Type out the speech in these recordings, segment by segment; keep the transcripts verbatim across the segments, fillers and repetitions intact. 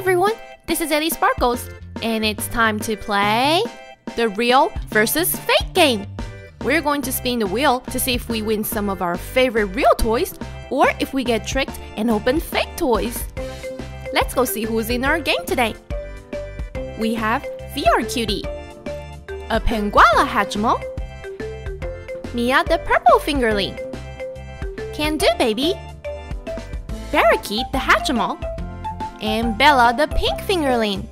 everyone, this is Ellie Sparkles, and it's time to play the real versus fake game. We're going to spin the wheel to see if we win some of our favorite real toys or if we get tricked and open fake toys. Let's go see who's in our game today. We have V R Cutie, a Penguala Hatchimal, Mia the Purple Fingerling, Can Do Baby, Bearakeet the Hatchimal, and Bella the Pink Fingerling.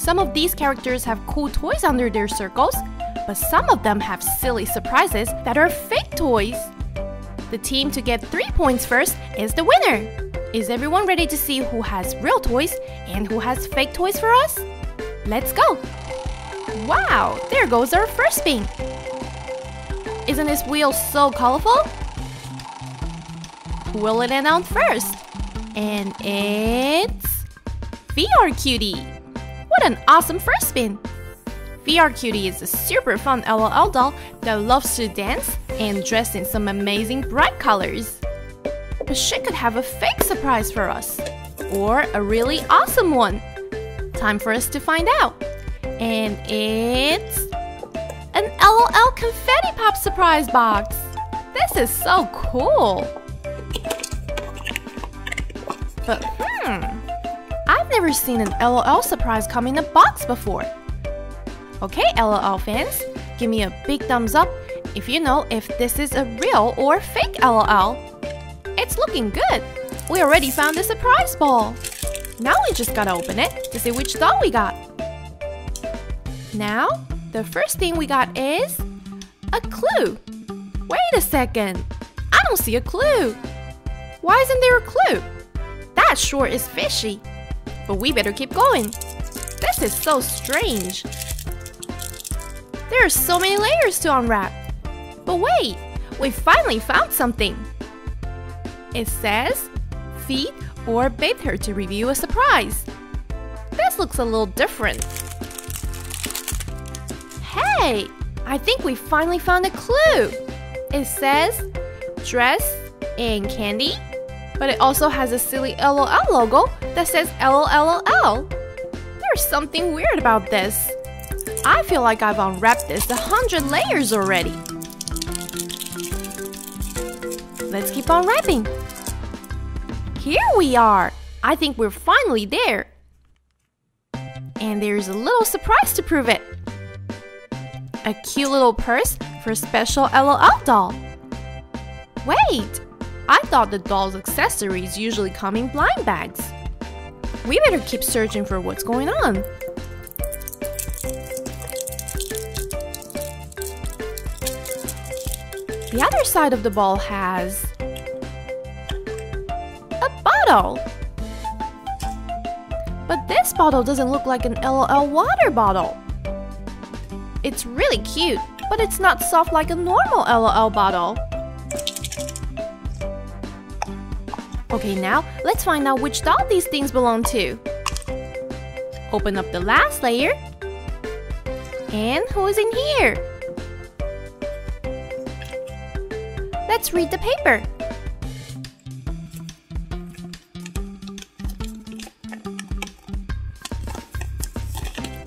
Some of these characters have cool toys under their circles, but some of them have silly surprises that are fake toys. The team to get three points first is the winner. Is everyone ready to see who has real toys and who has fake toys for us? Let's go! Wow, there goes our first spin! Isn't this wheel so colorful? Who will it end on first? And it's V R Cutie! What an awesome first spin! V R Cutie is a super fun LOL doll that loves to dance and dressed in some amazing bright colors. But she could have a fake surprise for us, or a really awesome one. Time for us to find out. And it's an LOL confetti pop surprise box! This is so cool! But hmm, I've never seen an LOL surprise come in a box before. Okay, LOL fans, give me a big thumbs up if you know if this is a real or fake LOL. It's looking good! We already found the surprise ball! Now we just gotta open it to see which doll we got. Now, the first thing we got is a clue! Wait a second! I don't see a clue! Why isn't there a clue? That sure is fishy! But we better keep going! This is so strange! There are so many layers to unwrap! But wait! We finally found something! It says, feed or bathe her to review a surprise! This looks a little different! Hey! I think we finally found a clue! It says, dress and candy, but it also has a silly LOL logo that says LOLOL. There's something weird about this. I feel like I've unwrapped this a hundred layers already. Let's keep on wrapping. Here we are! I think we're finally there! And there's a little surprise to prove it! A cute little purse for special LOL doll! Wait! I thought the doll's accessories usually come in blind bags. We better keep searching for what's going on. The other side of the ball has a bottle! But this bottle doesn't look like an LOL water bottle! It's really cute, but it's not soft like a normal LOL bottle! Okay, now let's find out which doll these things belong to! Open up the last layer! And who is in here? Let's read the paper!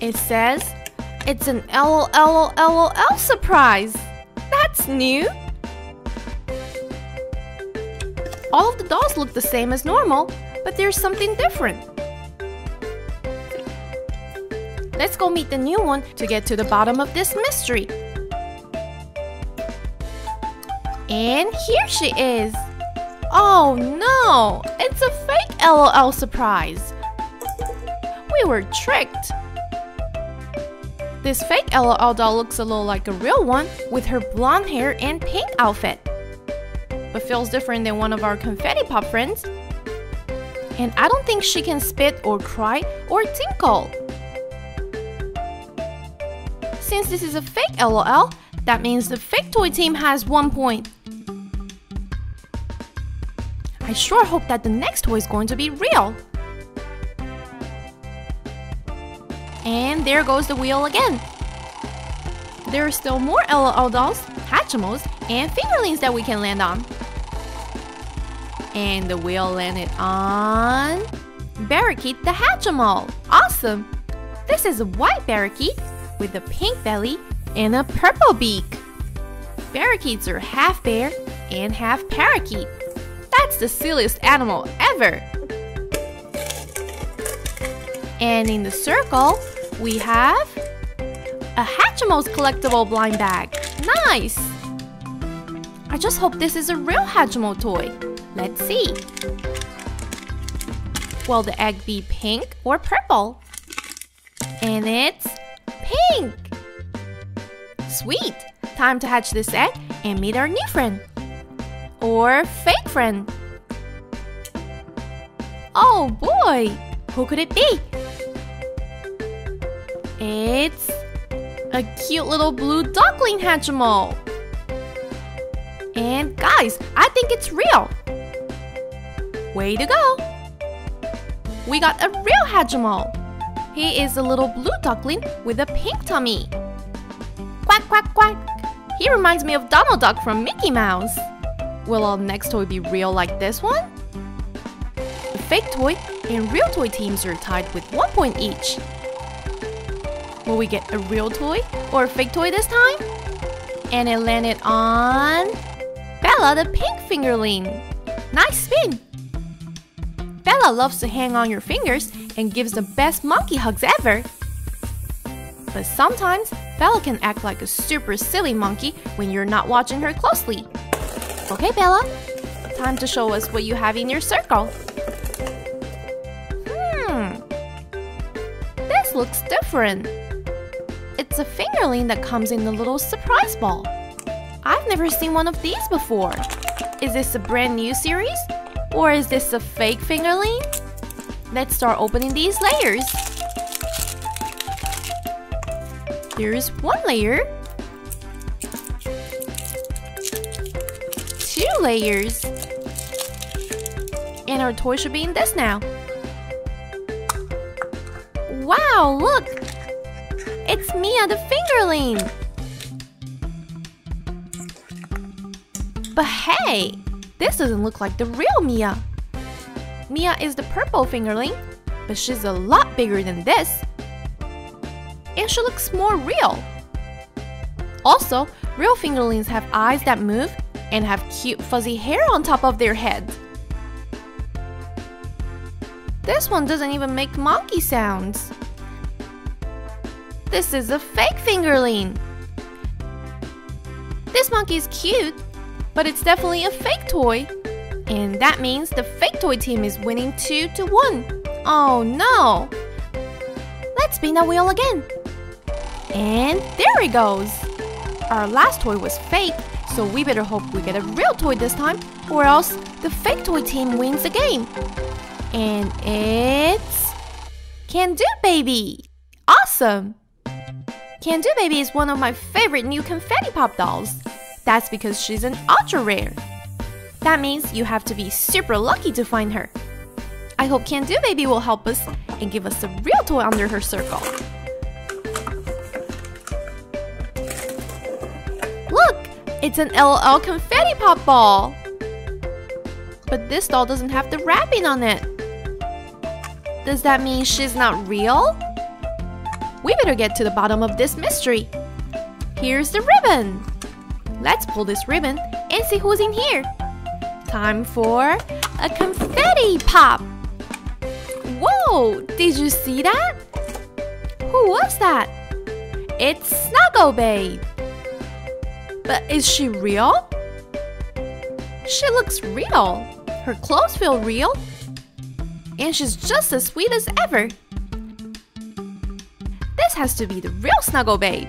It says, it's an LOLOLOL surprise! That's new! All of the dolls look the same as normal, but there's something different. Let's go meet the new one to get to the bottom of this mystery. And here she is! Oh no! It's a fake LOL surprise! We were tricked! This fake LOL doll looks a little like a real one with her blonde hair and pink outfit, but feels different than one of our confetti pop friends. And I don't think she can spit or cry or tinkle. Since this is a fake LOL, that means the fake toy team has one point. I sure hope that the next toy is going to be real. And there goes the wheel again! There are still more LOL dolls, Hatchimals, and Fingerlings that we can land on. And the wheel landed on Bearakeet the Hatchimal! Awesome! This is a white Bearakeet with a pink belly and a purple beak. Bearakeets are half bear and half parakeet. That's the silliest animal ever! And in the circle, we have a Hatchimals collectible blind bag. Nice! I just hope this is a real Hatchimal toy. Let's see. Will the egg be pink or purple? And it's pink! Sweet! Time to hatch this egg and meet our new friend. Or fake friend. Oh boy! Who could it be? It's a cute little blue duckling Hatchimal. And guys, I think it's real. Way to go! We got a real Hatchimal. He is a little blue duckling with a pink tummy. Quack, quack, quack. He reminds me of Donald Duck from Mickey Mouse. Will our next toy be real like this one? The fake toy and real toy teams are tied with one point each. Will we get a real toy or a fake toy this time? And it landed on Bella the pink fingerling. Nice spin. Bella loves to hang on your fingers and gives the best monkey hugs ever. But sometimes Bella can act like a super silly monkey when you're not watching her closely. Okay, Bella, time to show us what you have in your circle. Hmm, this looks different. It's a fingerling that comes in a little surprise ball. I've never seen one of these before. Is this a brand new series? Or is this a fake fingerling? Let's start opening these layers. Here's one layer. Two layers. And our toy should be in this now. Wow, look! It's Mia the fingerling! But hey, this doesn't look like the real Mia. Mia is the purple fingerling, but she's a lot bigger than this. And she looks more real. Also, real fingerlings have eyes that move and have cute fuzzy hair on top of their head. This one doesn't even make monkey sounds. This is a fake fingerling. This monkey is cute, but it's definitely a fake toy. And that means the fake toy team is winning two to one. Oh no! Let's spin that wheel again. And there it goes. Our last toy was fake, so we better hope we get a real toy this time, or else the fake toy team wins the game. And it's Can Do Baby. Awesome! Can Do Baby is one of my favorite new confetti pop dolls. That's because she's an ultra rare. That means you have to be super lucky to find her. I hope Can Do Baby will help us and give us a real toy under her circle. Look! It's an LOL confetti pop ball! But this doll doesn't have the wrapping on it. Does that mean she's not real? We better get to the bottom of this mystery. Here's the ribbon. Let's pull this ribbon and see who's in here. Time for a confetti pop! Whoa! Did you see that? Who was that? It's Snuggle Babe! But is she real? She looks real! Her clothes feel real! And she's just as sweet as ever! This has to be the real Snuggle Babe!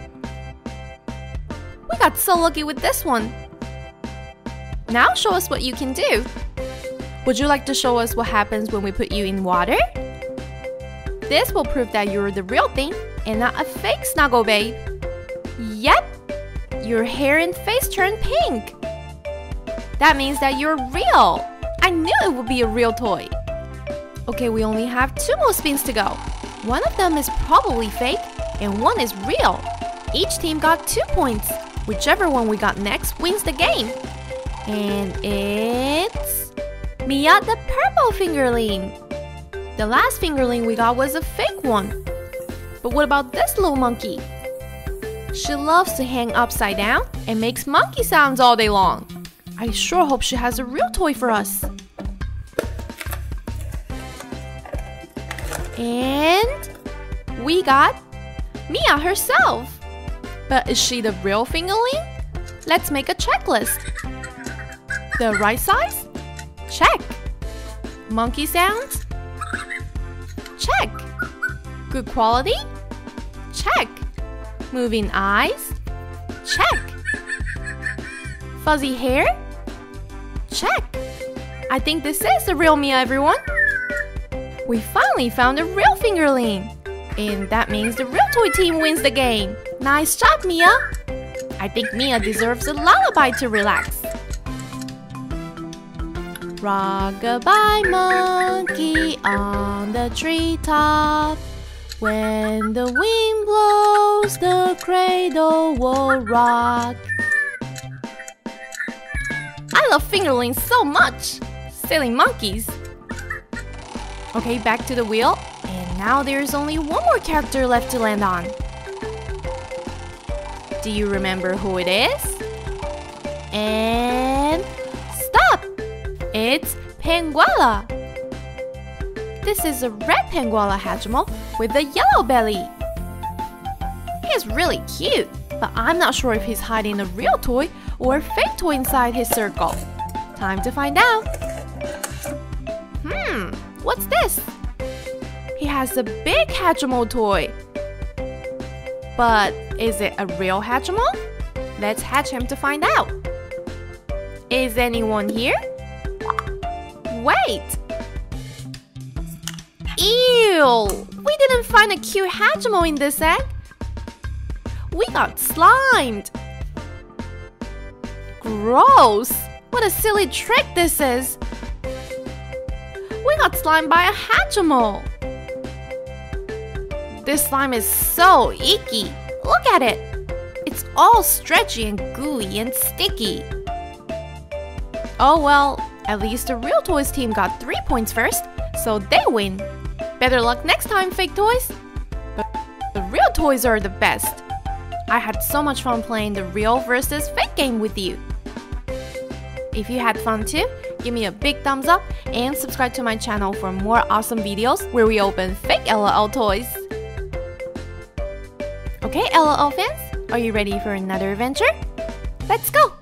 We got so lucky with this one! Now show us what you can do. Would you like to show us what happens when we put you in water? This will prove that you're the real thing and not a fake Snuggle Babe. Yep, your hair and face turned pink. That means that you're real. I knew it would be a real toy. Okay, we only have two more spins to go. One of them is probably fake and one is real. Each team got two points. Whichever one we got next wins the game. And it's Mia the purple fingerling. The last fingerling we got was a fake one. But what about this little monkey? She loves to hang upside down and makes monkey sounds all day long. I sure hope she has a real toy for us. And we got Mia herself. But is she the real fingerling? Let's make a checklist. The right size? Check. Monkey sounds? Check. Good quality? Check. Moving eyes? Check. Fuzzy hair? Check. I think this is the real Mia, everyone. We finally found a real fingerling. And that means the real toy team wins the game. Nice job, Mia. I think Mia deserves a lullaby to relax. Rock-a-bye monkey on the treetop. When the wind blows, the cradle will rock. I love fingerlings so much! Silly monkeys! Okay, back to the wheel. And now there's only one more character left to land on. Do you remember who it is? And... stop! It's Penguala! This is a red Penguala Hatchimal with a yellow belly. He's really cute, but I'm not sure if he's hiding a real toy or a fake toy inside his circle. Time to find out! Hmm, what's this? He has a big Hatchimal toy. But is it a real Hatchimal? Let's hatch him to find out. Is anyone here? Wait! Ew! We didn't find a cute Hatchimal in this egg. We got slimed. Gross! What a silly trick this is! We got slimed by a Hatchimal. This slime is so icky. Look at it. It's all stretchy and gooey and sticky. Oh well, at least the real toys team got three points first, so they win. Better luck next time, fake toys. But the real toys are the best. I had so much fun playing the real versus fake game with you. If you had fun too, give me a big thumbs up and subscribe to my channel for more awesome videos where we open fake L O L toys. Okay, L O L fans, are you ready for another adventure? Let's go!